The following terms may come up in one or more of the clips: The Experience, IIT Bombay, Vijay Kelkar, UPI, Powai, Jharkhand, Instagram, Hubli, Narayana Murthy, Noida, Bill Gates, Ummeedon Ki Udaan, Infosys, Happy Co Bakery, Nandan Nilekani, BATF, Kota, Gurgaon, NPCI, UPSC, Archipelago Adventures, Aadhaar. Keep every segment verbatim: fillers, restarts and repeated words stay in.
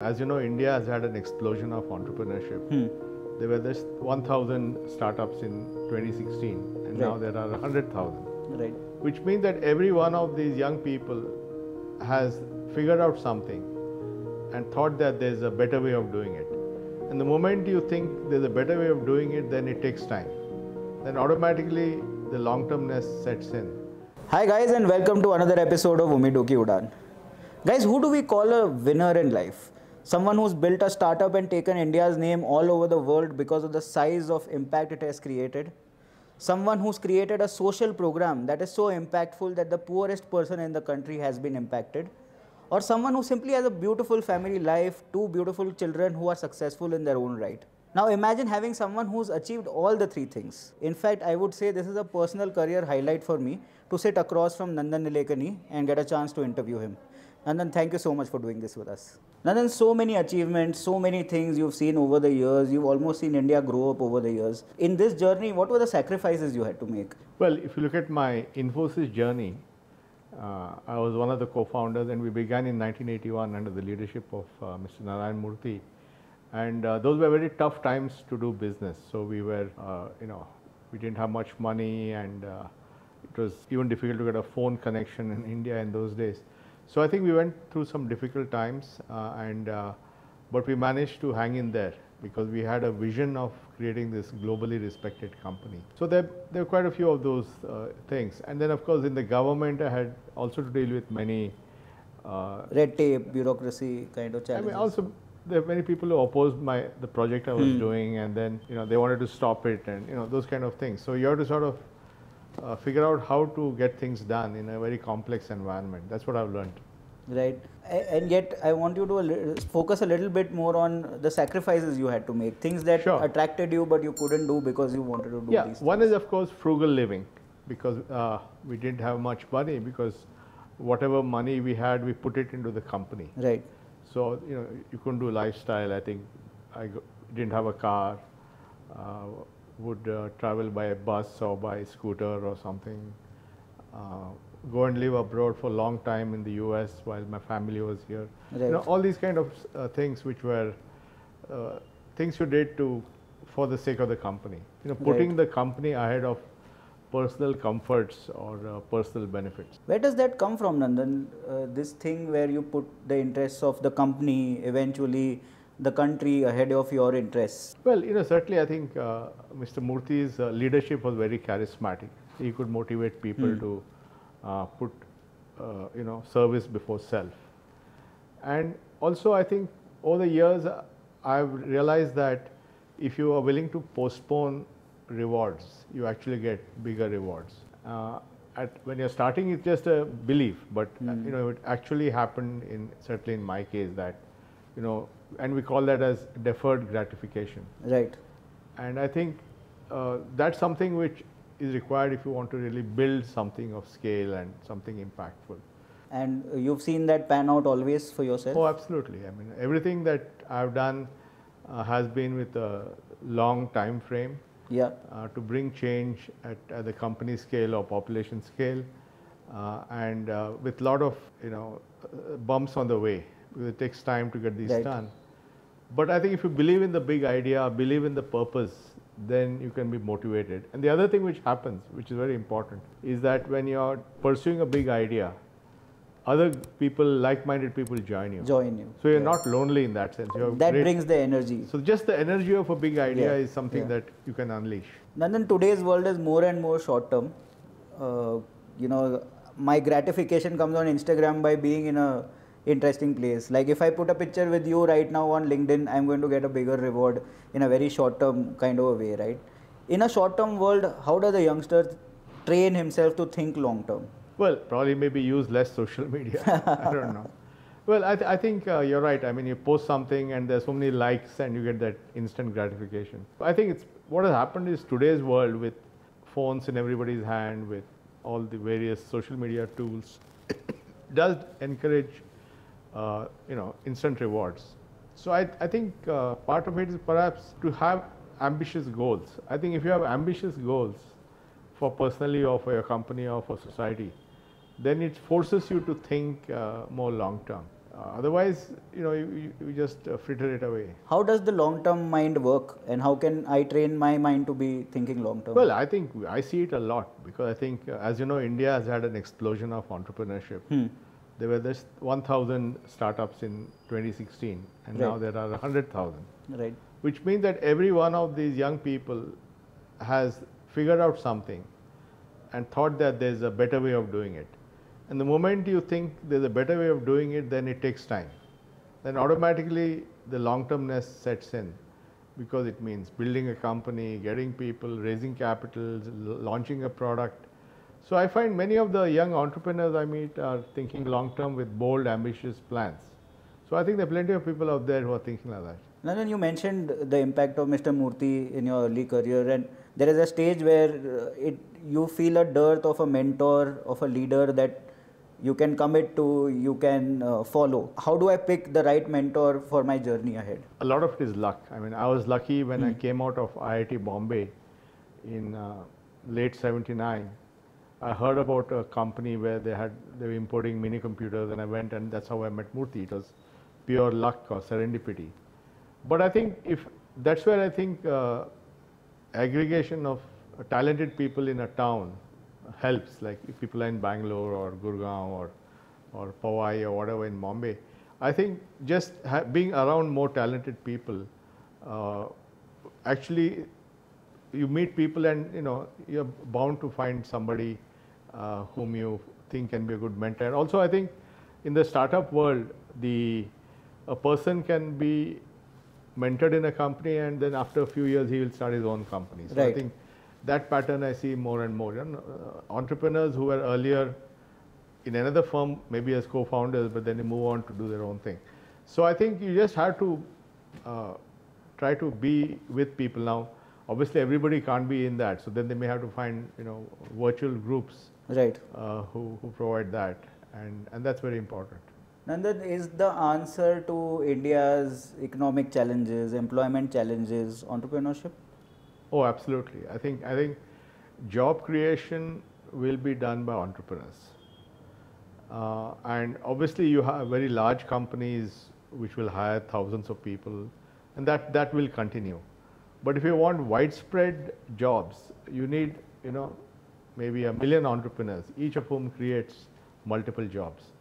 As you know, India has had an explosion of entrepreneurship. Hmm. There were just one thousand startups in twenty sixteen, and right. now there are one hundred thousand. Right. Which means that every one of these young people has figured out something and thought that there's a better way of doing it. And the moment you think there's a better way of doing it, then it takes time. Then automatically the long-termness sets in. Hi guys, and welcome to another episode of Ummeedon Ki Udaan. Guys, who do we call a winner in life? Someone who's built a startup and taken India's name all over the world because of the size of impact it has created. Someone who's created a social program that is so impactful that the poorest person in the country has been impacted. Or someone who simply has a beautiful family life, two beautiful children who are successful in their own right. Now imagine having someone who's achieved all the three things. In fact, I would say this is a personal career highlight for me to sit across from Nandan Nilekani and get a chance to interview him. Nandan, thank you so much for doing this with us. Nandan, so many achievements, so many things you've seen over the years. You've almost seen India grow up over the years. In this journey, what were the sacrifices you had to make? Well, if you look at my Infosys journey, uh, I was one of the co-founders, and we began in nineteen eighty-one under the leadership of uh, Mister Narayana Murthy. And uh, those were very tough times to do business. So we were, uh, you know, we didn't have much money, and uh, it was even difficult to get a phone connection in India in those days. So I think we went through some difficult times, uh, and uh, but we managed to hang in there because we had a vision of creating this globally respected company. So there, there were quite a few of those uh, things. And then of course in the government I had also to deal with many... Uh, Red tape, bureaucracy kind of challenges. I mean, also there were many people who opposed my the project I was hmm. doing, and then you know they wanted to stop it, and you know those kind of things. So you have to sort of Uh, figure out how to get things done in a very complex environment. That's what I've learned. Right. And yet I want you to focus a little bit more on the sacrifices you had to make, things that sure. attracted you but you couldn't do because you wanted to do yeah. these things. One is of course frugal living, because uh, we didn't have much money, because whatever money we had we put it into the company. Right. So you know you couldn't do lifestyle. I think I didn't have a car. Uh, would uh, travel by a bus or by scooter or something, uh, go and live abroad for a long time in the U S while my family was here. Right. You know, all these kind of uh, things which were uh, things you did to for the sake of the company. You know, putting right. the company ahead of personal comforts or uh, personal benefits. Where does that come from, Nandan? Uh, this thing where you put the interests of the company, eventually the country, ahead of your interests? Well, you know, certainly I think uh, Mister Murthy's uh, leadership was very charismatic. He could motivate people mm. to uh, put, uh, you know, service before self. And also I think over the years I've realized that if you are willing to postpone rewards, you actually get bigger rewards. Uh, at, when you're starting, it's just a belief, but, mm. you know, it actually happened in, certainly in my case, that, you know, and we call that as deferred gratification. Right. And I think uh, that's something which is required if you want to really build something of scale and something impactful. And you've seen that pan out always for yourself? Oh, absolutely. I mean, everything that I've done uh, has been with a long time frame. Yeah. Uh, to bring change at, at the company scale or population scale, uh, and uh, with a lot of, you know, uh, bumps on the way. It takes time to get these right. done. But I think if you believe in the big idea, believe in the purpose, then you can be motivated. And the other thing which happens, which is very important, is that when you are pursuing a big idea, other people, like-minded people join you. Join you. So you're yeah. not lonely in that sense. You're that great. Brings the energy. So just the energy of a big idea yeah. is something yeah. that you can unleash. Nandan, today's world is more and more short-term. Uh, you know, my gratification comes on Instagram by being in a interesting place. Like if I put a picture with you right now on LinkedIn, I'm going to get a bigger reward in a very short term kind of a way, right? In a short term world, how does a youngster train himself to think long term? Well, probably maybe use less social media. I don't know. Well, I, th I think uh, you're right. I mean, you post something and there's so many likes and you get that instant gratification. I think it's what has happened is today's world with phones in everybody's hand, with all the various social media tools, does encourage Uh, you know, instant rewards. So I, I think uh, part of it is perhaps to have ambitious goals. I think if you have ambitious goals for personally or for your company or for society, then it forces you to think uh, more long term. Uh, otherwise, you know, you, you just uh, fritter it away. How does the long-term mind work, and how can I train my mind to be thinking long-term? Well, I think I see it a lot, because I think, uh, as you know, India has had an explosion of entrepreneurship. Hmm. There were just one thousand startups in twenty sixteen, and right. now there are one hundred thousand. Right. Which means that every one of these young people has figured out something and thought that there's a better way of doing it. And the moment you think there's a better way of doing it, then it takes time. Then automatically the long-termness sets in, because it means building a company, getting people, raising capital, launching a product. So I find many of the young entrepreneurs I meet are thinking long-term with bold, ambitious plans. So I think there are plenty of people out there who are thinking like that. Nandan, you mentioned the impact of Mister Murthy in your early career, and there is a stage where it, you feel a dearth of a mentor, of a leader that you can commit to, you can uh, follow. How do I pick the right mentor for my journey ahead? A lot of it is luck. I mean, I was lucky when mm. I came out of I I T Bombay in uh, late seventy-nine. I heard about a company where they had they were importing mini computers, and I went, and that's how I met Murthy. It was pure luck or serendipity. But I think if that's where I think uh, aggregation of talented people in a town helps, like if people are in Bangalore or Gurgaon or or Powai or whatever in Mumbai. I think just ha being around more talented people, uh, actually you meet people, and you know you're bound to find somebody uh, whom you think can be a good mentor. And also I think in the startup world, the a person can be mentored in a company, and then after a few years he will start his own company. So right. I think that pattern I see more and more. You know, uh, entrepreneurs who were earlier in another firm, maybe as co-founders, but then they move on to do their own thing. So I think you just have to uh, try to be with people. Now, obviously, everybody can't be in that. So then they may have to find, you know, virtual groups, right? Uh, who who provide that, and and that's very important. Nandan, is the answer to India's economic challenges, employment challenges, entrepreneurship? Oh, absolutely. I think I think job creation will be done by entrepreneurs, uh, and obviously you have very large companies which will hire thousands of people, and that that will continue. But if you want widespread jobs, you need you know maybe a million entrepreneurs, each of whom creates multiple jobs.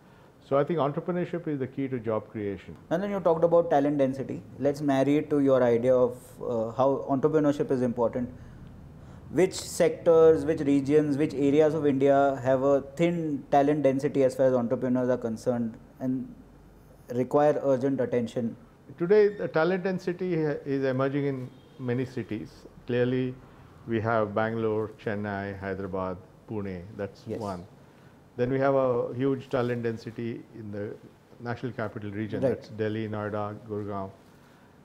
So I think entrepreneurship is the key to job creation. And then you talked about talent density. Let's marry it to your idea of uh, how entrepreneurship is important. Which sectors, which regions, which areas of India have a thin talent density as far as entrepreneurs are concerned and require urgent attention? Today, the talent density is emerging in many cities. Clearly, we have Bangalore, Chennai, Hyderabad, Pune. That's yes. one. Then we have a huge talent density in the national capital region, right. that's Delhi, Noida, Gurgaon.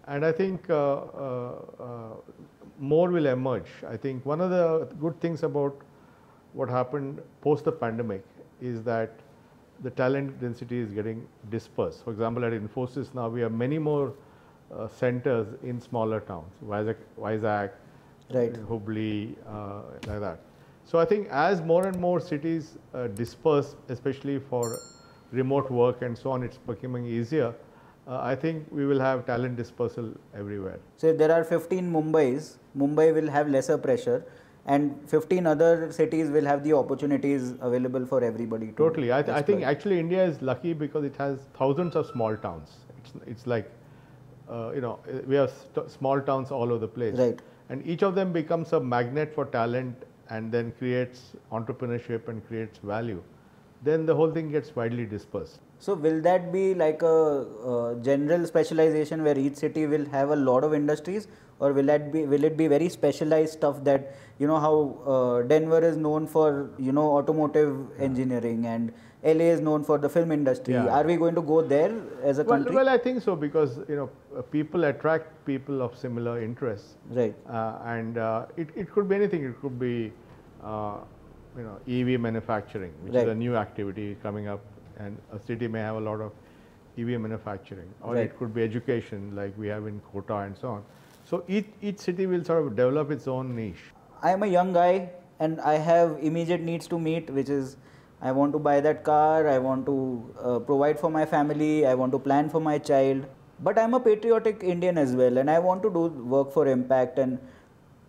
And I think uh, uh, uh, more will emerge. I think one of the good things about what happened post the pandemic is that the talent density is getting dispersed. For example, at Infosys now we have many more uh, centers in smaller towns, Vizag, Vizag right. Hubli, uh, like that. So I think as more and more cities uh, disperse, especially for remote work and so on, it's becoming easier. Uh, I think we will have talent dispersal everywhere. So if there are fifteen Mumbais, Mumbai will have lesser pressure, and fifteen other cities will have the opportunities available for everybody. To totally. I, th I think actually India is lucky because it has thousands of small towns. It's, it's like, uh, you know, we have st small towns all over the place. Right. And each of them becomes a magnet for talent, and then creates entrepreneurship and creates value, then the whole thing gets widely dispersed. So will that be like a uh, general specialization where each city will have a lot of industries, or will that be will it be very specialized stuff that, you know, how uh, Denver is known for, you know, automotive yeah. engineering, and L A is known for the film industry. Yeah. Are we going to go there as a well, country? Well, I think so, because, you know, people attract people of similar interests. Right. Uh, and uh, it, it could be anything. It could be, uh, you know, E V manufacturing, which right. is a new activity coming up, and a city may have a lot of E V manufacturing, or right. it could be education like we have in Kota and so on. So each, each city will sort of develop its own niche. I am a young guy and I have immediate needs to meet, which is I want to buy that car, I want to uh, provide for my family, I want to plan for my child. But I'm a patriotic Indian as well, and I want to do work for impact. And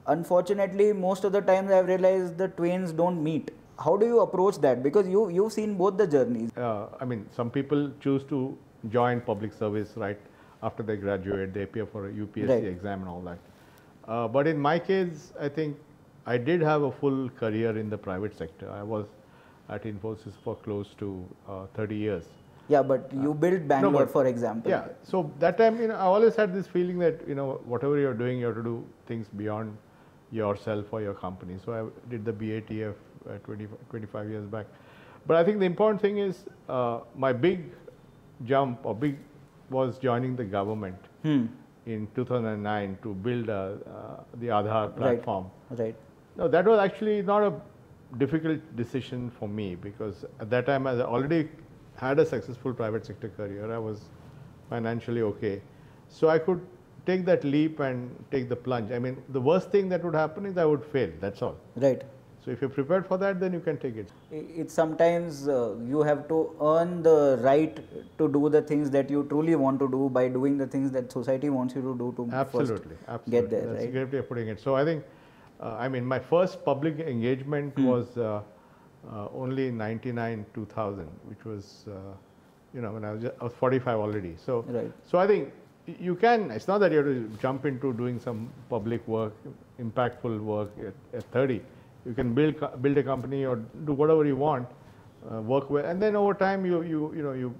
unfortunately, most of the times I've realized the twains don't meet. How do you approach that? Because you, you've seen both the journeys. Uh, I mean, some people choose to join public service right after they graduate. They appear for a U P S C right. exam and all that. Uh, but in my case, I think I did have a full career in the private sector. I was at Infosys for close to uh, thirty years. Yeah, but you uh, built Bangalore, no, but, for example. Yeah, so that time, you know, I always had this feeling that, you know, whatever you're doing, you have to do things beyond yourself or your company. So I did the B A T F uh, twenty, twenty-five years back. But I think the important thing is uh, my big jump or big was joining the government hmm. in two thousand nine to build uh, uh, the Aadhaar platform. Right. right. No, that was actually not a difficult decision for me, because at that time I already had a successful private sector career. I was financially okay. So I could take that leap and take the plunge. I mean, the worst thing that would happen is I would fail, that's all. Right. So if you're prepared for that, then you can take it. It's sometimes uh, you have to earn the right to do the things that you truly want to do by doing the things that society wants you to do to absolutely, first absolutely. get there. That's right? a great way of putting it. So I think, uh, I mean, my first public engagement hmm. was uh, uh, only in ninety-nine, two thousand, which was, uh, you know, when I was, just, I was forty-five already. So, right. so I think you can, it's not that you have to jump into doing some public work, impactful work at, at thirty. You can build build a company or do whatever you want, uh, work with, and then over time you you you know you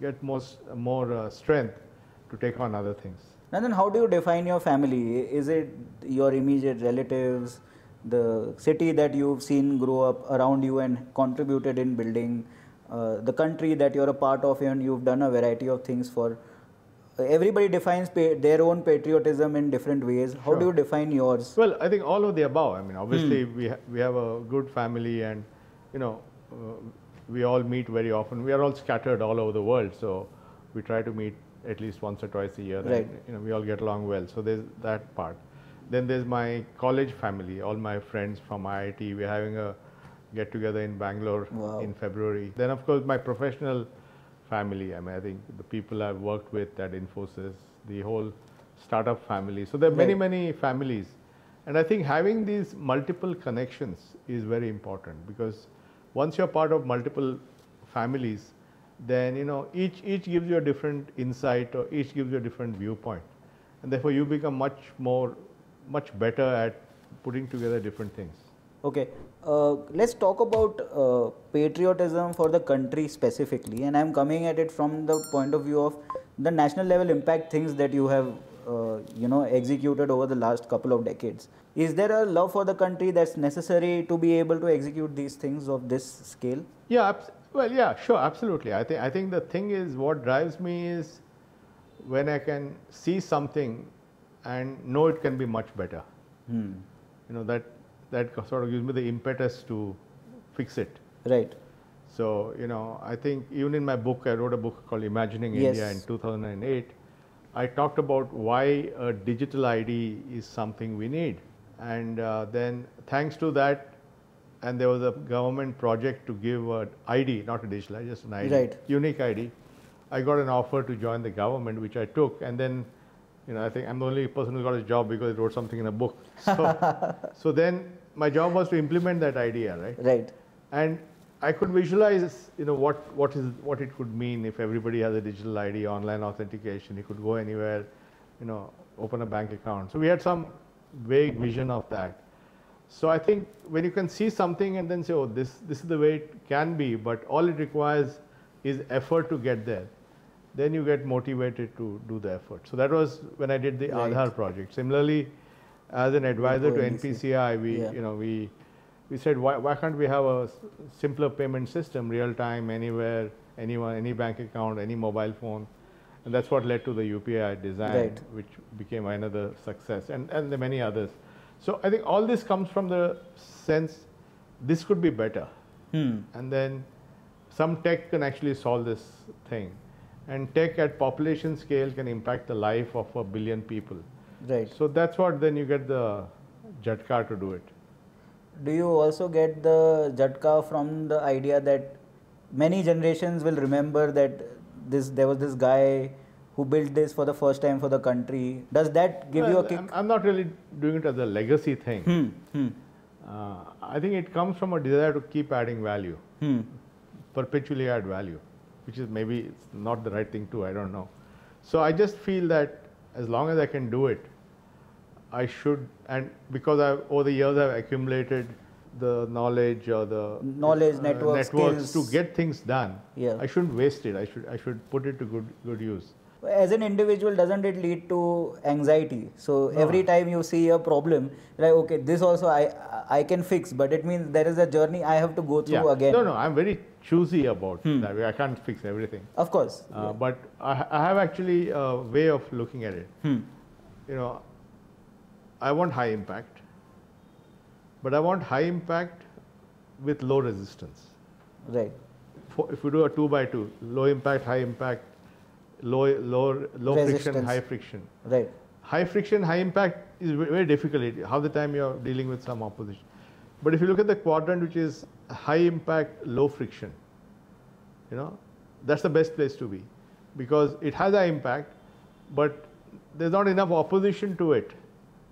get more more uh, strength to take on other things. And then, how do you define your family? Is it your immediate relatives, the city that you've seen grow up around you and contributed in building, uh, the country that you're a part of and you've done a variety of things for? Everybody defines pa their own patriotism in different ways. How sure. do you define yours? Well, I think all of the above. I mean, obviously, hmm. we, ha we have a good family and, you know, uh, we all meet very often. We are all scattered all over the world. So, we try to meet at least once or twice a year. Right. And, you know, we all get along well. So, there's that part. Then there's my college family, all my friends from I I T. We're having a get-together in Bangalore wow. in February. Then, of course, my professional family. I mean, I think the people I've worked with at Infosys, the whole startup family. So there are many, right. many families. And I think having these multiple connections is very important, because once you're part of multiple families, then, you know, each, each gives you a different insight or each gives you a different viewpoint. And therefore, you become much more, much better at putting together different things. Okay, uh, let's talk about uh, patriotism for the country specifically, and I'm coming at it from the point of view of the national level impact things that you have, uh, you know, executed over the last couple of decades. Is there a love for the country that's necessary to be able to execute these things of this scale? Yeah, well, yeah, sure, absolutely. I think I think the thing is, what drives me is when I can see something and know it can be much better. Hmm. You know that. That sort of gives me the impetus to fix it. Right. So, you know, I think even in my book, I wrote a book called Imagining yes. India in two thousand eight. I talked about why a digital I D is something we need. And uh, then thanks to that, and there was a government project to give an I D, not a digital I D, just an I D, right. unique I D. I got an offer to join the government, which I took, and then you know, I think I'm the only person who got a job because I wrote something in a book. So, so then my job was to implement that idea, right? Right. And I could visualize, you know, what, what, is, what it could mean if everybody has a digital I D, online authentication, you could go anywhere, you know, open a bank account. So we had some vague vision of that. So I think when you can see something and then say, oh, this, this is the way it can be, but all it requires is effort to get there, then you get motivated to do the effort. So that was when I did the right. Aadhaar project. Similarly, as an advisor to N P C I, we, yeah. you know, we, we said, why, why can't we have a simpler payment system, real time, anywhere, anyone, any bank account, any mobile phone. And that's what led to the U P I design, right. which became another success, and, and the many others. So I think all this comes from the sense, this could be better. Hmm. And then some tech can actually solve this thing. And tech at population scale can impact the life of a billion people. Right. So that's what then you get the Jhatkar to do it. Do you also get the Jhatkar from the idea that many generations will remember that this there was this guy who built this for the first time for the country. Does that give well, you a kick? I'm, I'm not really doing it as a legacy thing. Hmm. Hmm. Uh, I think it comes from a desire to keep adding value, hmm. perpetually add value, which is maybe it's not the right thing too, I don't know. So I just feel that as long as I can do it, I should, and because I've, over the years I've accumulated the knowledge or the knowledge uh, network networks skills to get things done, yeah. I shouldn't waste it, I should, I should put it to good, good use. As an individual, doesn't it lead to anxiety? So no. every time you see a problem, like okay, this also I I can fix, but it means there is a journey I have to go through yeah. again. No, no, I'm very choosy about hmm. that. I can't fix everything. Of course. Uh, yeah. But I, I have actually a way of looking at it. Hmm. You know, I want high impact, but I want high impact with low resistance. Right. For, if you do a two by two, low impact, high impact. Low, low, low resistance. Friction, high friction. Right. High friction, high impact is very difficult. Half the time you are dealing with some opposition. But if you look at the quadrant which is high impact, low friction, you know, that's the best place to be because it has an impact, but there's not enough opposition to it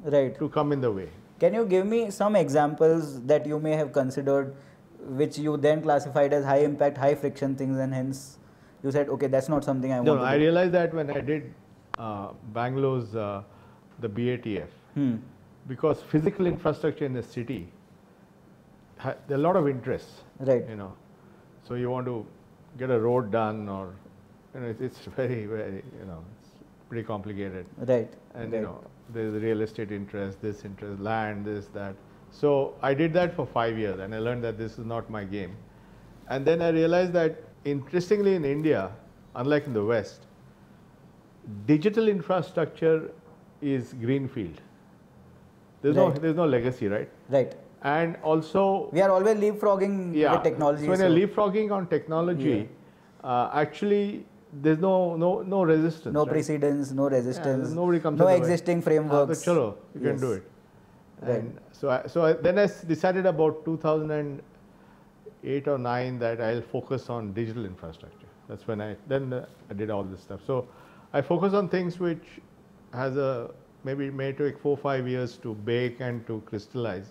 right. to come in the way. Can you give me some examples that you may have considered which you then classified as high impact, high friction things and hence you said, okay, that's not something I want no, to do. No, I realized that when I did uh, Bangalore's, uh, the B A T F, hmm. because physical infrastructure in the city, there are a lot of interests, right. you know. So you want to get a road done or, you know, it's, it's very, very, you know, it's pretty complicated. Right. And, right. you know, there's real estate interest, this interest, land, this, that. So I did that for five years and I learned that this is not my game. And then I realized that interestingly, in India, unlike in the West, digital infrastructure is greenfield. There's right. no, there's no legacy, right? Right. And also, we are always leapfrogging yeah, the technology. So when so. you're leapfrogging on technology, yeah. uh, actually, there's no, no, no resistance. No right? precedence, no resistance. Yeah, nobody comes. No existing frameworks. So chalo, you yes. can do it. Right. And so, I, so I, then I decided about two thousand and eight or nine that I'll focus on digital infrastructure. That's when I, then uh, I did all this stuff. So I focus on things which has a, maybe it may take four, five years to bake and to crystallize.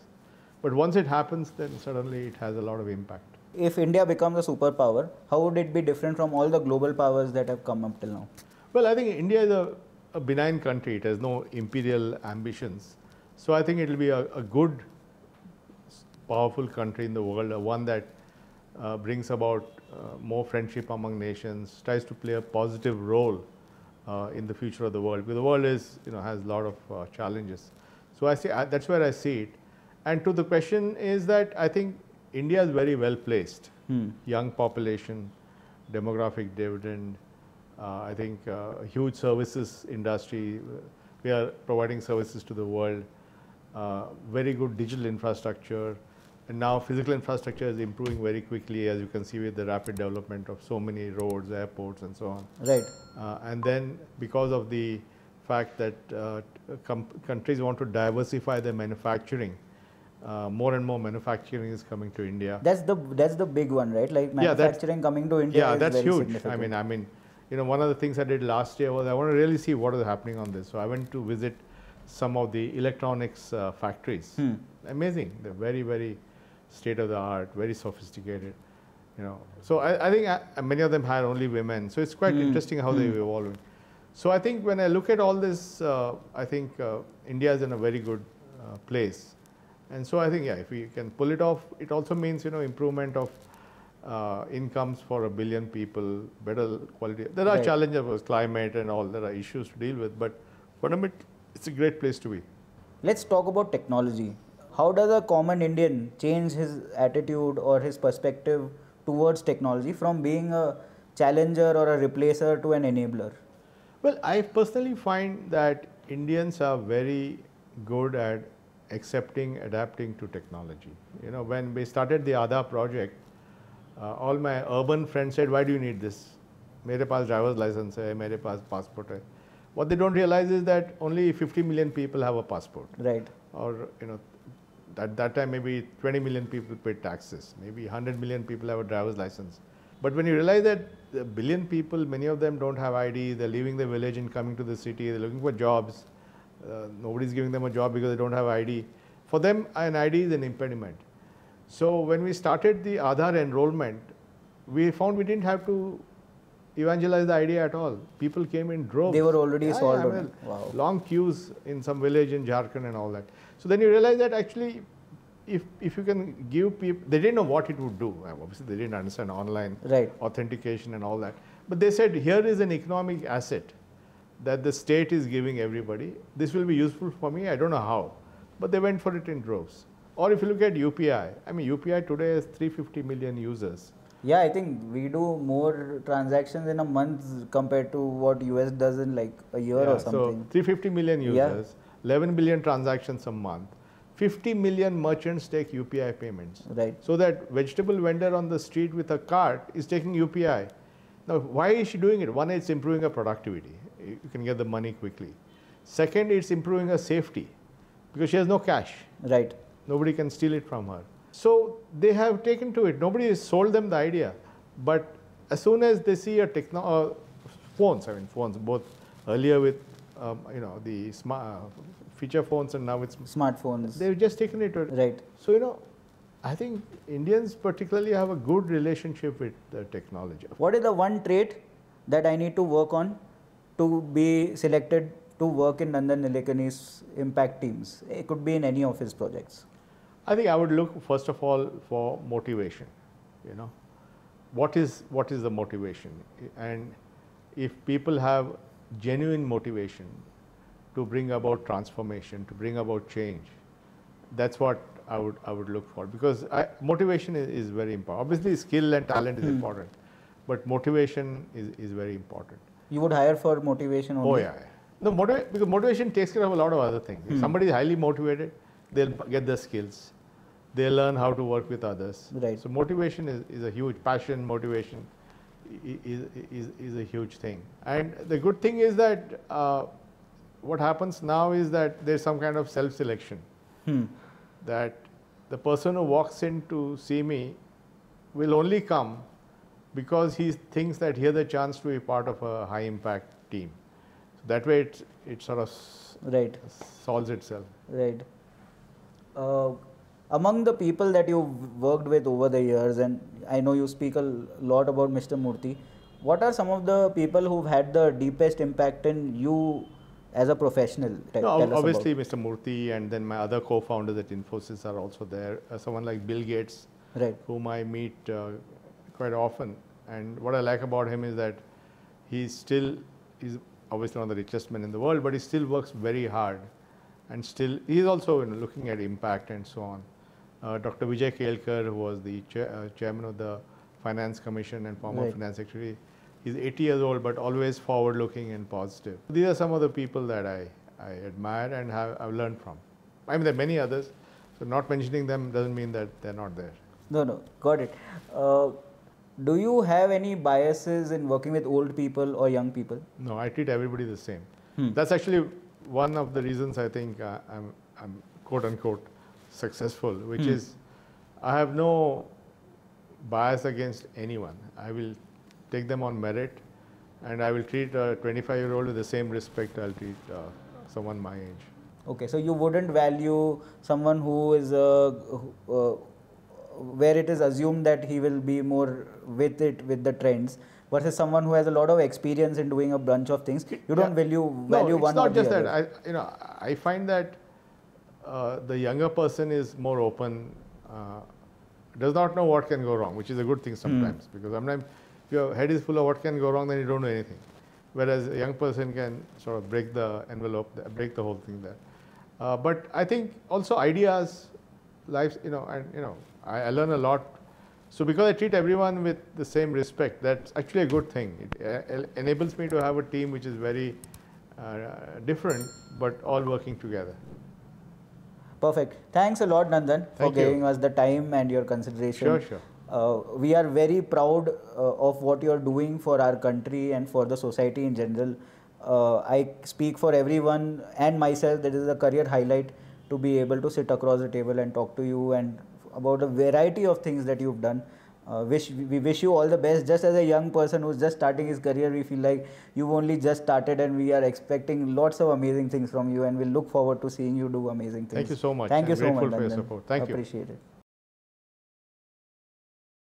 But once it happens, then suddenly it has a lot of impact. If India becomes a superpower, how would it be different from all the global powers that have come up till now? Well, I think India is a, a benign country. It has no imperial ambitions. So I think it'll be a, a good, powerful country in the world, one that Uh, brings about uh, more friendship among nations, tries to play a positive role uh, in the future of the world. Because the world is, you know, has a lot of uh, challenges. So I see uh, that's where I see it. And to the question is that I think India is very well placed. Hmm. Young population, demographic dividend. Uh, I think uh, a huge services industry. We are providing services to the world. Uh, very good digital infrastructure. And now physical infrastructure is improving very quickly, as you can see with the rapid development of so many roads, airports and so on. Right. Uh, and then because of the fact that uh, countries want to diversify their manufacturing, uh, more and more manufacturing is coming to India. That's the, that's the big one, right? Like manufacturing yeah, coming to India yeah, is that's very huge. Significant. I mean, I mean, you know, one of the things I did last year was I want to really see what is happening on this. So I went to visit some of the electronics uh, factories. Hmm. Amazing. They're very, very state of the art, very sophisticated, you know. So I, I think I, many of them had only women. So it's quite mm. interesting how mm. they've evolved. So I think when I look at all this, uh, I think uh, India is in a very good uh, place. And so I think, yeah, if we can pull it off, it also means, you know, improvement of uh, incomes for a billion people, better quality. There are right. challenges with climate and all, there are issues to deal with, but fundamentally, it's a great place to be. Let's talk about technology. How does a common Indian change his attitude or his perspective towards technology from being a challenger or a replacer to an enabler? Well, I personally find that Indians are very good at accepting, adapting to technology. You know, when we started the Aadhaar project, uh, all my urban friends said, why do you need this? Mere paas driver's license hai, mere paas passport hai. What they don't realize is that only fifty million people have a passport. Right. Or, you know, at that time, maybe twenty million people paid taxes. Maybe one hundred million people have a driver's license. But when you realize that a billion people, many of them don't have I D, they're leaving the village and coming to the city, they're looking for jobs, uh, nobody's giving them a job because they don't have I D. For them, an I D is an impediment. So when we started the Aadhaar enrollment, we found we didn't have to evangelize the idea at all. People came in droves. They were already yeah, solved. Yeah, I mean, wow. Long queues in some village in Jharkhand and all that. So then you realize that actually, if, if you can give people, they didn't know what it would do. Obviously, they didn't understand online right. authentication and all that. But they said, here is an economic asset that the state is giving everybody. This will be useful for me. I don't know how. But they went for it in droves. Or if you look at U P I, I mean, U P I today has three hundred fifty million users. Yeah, I think we do more transactions in a month compared to what U S does in like a year yeah, or something. So three hundred fifty million users, yeah. eleven billion transactions a month, fifty million merchants take U P I payments. Right. So that vegetable vendor on the street with a cart is taking U P I. Now, why is she doing it? One, it's improving her productivity. You can get the money quickly. Second, it's improving her safety because she has no cash. Right. Nobody can steal it from her. So they have taken to it. Nobody has sold them the idea. But as soon as they see a techno uh, phones, I mean phones, both earlier with um, you know the smart uh, feature phones and now it's smartphones. They've just taken it to it. Right. So you know, I think Indians particularly have a good relationship with the technology. What is the one trait that I need to work on to be selected to work in Nandan Nilekani's impact teams? It could be in any of his projects. I think I would look first of all for motivation, you know, what is, what is the motivation, and if people have genuine motivation to bring about transformation, to bring about change, that's what I would, I would look for, because I, motivation is, is very important. Obviously skill and talent is important, but motivation is, is very important. You would hire for motivation only? Oh yeah, no, motiva- because motivation takes care of a lot of other things. If somebody is highly motivated, they'll get the skills, they learn how to work with others. Right. So motivation is, is a huge, passion, motivation is, is, is a huge thing. And the good thing is that uh, what happens now is that there's some kind of self-selection. Hmm. That the person who walks in to see me will only come because he thinks that here's a chance to be part of a high impact team. So that way it, it sort of right. solves itself. Right. Uh, among the people that you've worked with over the years, and I know you speak a lot about Mister Murthy, what are some of the people who've had the deepest impact in you as a professional? No, obviously Mister Murthy, and then my other co-founders at Infosys are also there. Uh, someone like Bill Gates, right. whom I meet uh, quite often, and what I like about him is that he's still, he's obviously one of the richest men in the world, but he still works very hard. And still, he is also you know, looking at impact and so on. Uh, Doctor Vijay Kelkar, who was the cha uh, chairman of the Finance Commission and former right. Finance Secretary, he's eighty years old, but always forward-looking and positive. These are some of the people that I, I admire and have I've learned from. I mean, there are many others, so not mentioning them doesn't mean that they're not there. No, no, got it. Uh, do you have any biases in working with old people or young people? No, I treat everybody the same. Hmm. That's actually one of the reasons I think uh, I'm, I'm quote-unquote successful, which mm. is I have no bias against anyone. I will take them on merit, and I will treat a twenty-five-year-old with the same respect I'll treat uh, someone my age. Okay, so you wouldn't value someone who is, uh, uh, where it is assumed that he will be more with it, with the trends, versus someone who has a lot of experience in doing a bunch of things. You don't yeah. value, value no, one or the other. No, it's not just that. I, you know, I find that uh, the younger person is more open, uh, does not know what can go wrong, which is a good thing sometimes. Mm. Because sometimes if your head is full of what can go wrong, then you don't know anything. Whereas a young person can sort of break the envelope, break the whole thing there. Uh, but I think also ideas, lives, you know, and you know, I, I learn a lot. So because I treat everyone with the same respect, that's actually a good thing. It uh, enables me to have a team which is very uh, different, but all working together. Perfect. Thanks a lot, Nandan, Thank for you. giving us the time and your consideration. Sure, sure. Uh, we are very proud uh, of what you are doing for our country and for the society in general. Uh, I speak for everyone and myself that it is a career highlight to be able to sit across the table and talk to you and about a variety of things that you've done. Uh, wish we wish you all the best. Just as a young person who's just starting his career, we feel like you've only just started, and we are expecting lots of amazing things from you, and we we'll look forward to seeing you do amazing things. Thank you so much. Thank you so much, Nandan. Grateful for your support. Thank you. Appreciate it.